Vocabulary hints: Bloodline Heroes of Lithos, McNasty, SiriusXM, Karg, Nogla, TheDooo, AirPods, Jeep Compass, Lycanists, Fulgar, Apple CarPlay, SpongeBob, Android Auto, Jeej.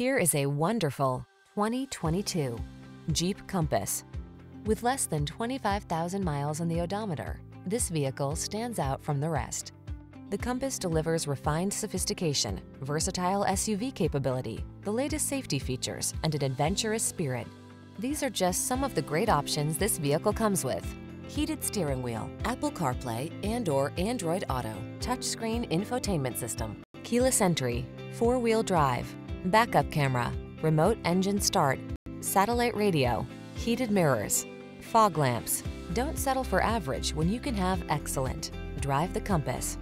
Here is a wonderful 2022 Jeep Compass. With less than 25,000 miles on the odometer, this vehicle stands out from the rest. The Compass delivers refined sophistication, versatile SUV capability, the latest safety features, and an adventurous spirit. These are just some of the great options this vehicle comes with: heated steering wheel, Apple CarPlay and/or Android Auto, touchscreen infotainment system, keyless entry, four-wheel drive, backup camera, remote engine start, satellite radio, heated mirrors, fog lamps. Don't settle for average when you can have excellent. Drive the Compass.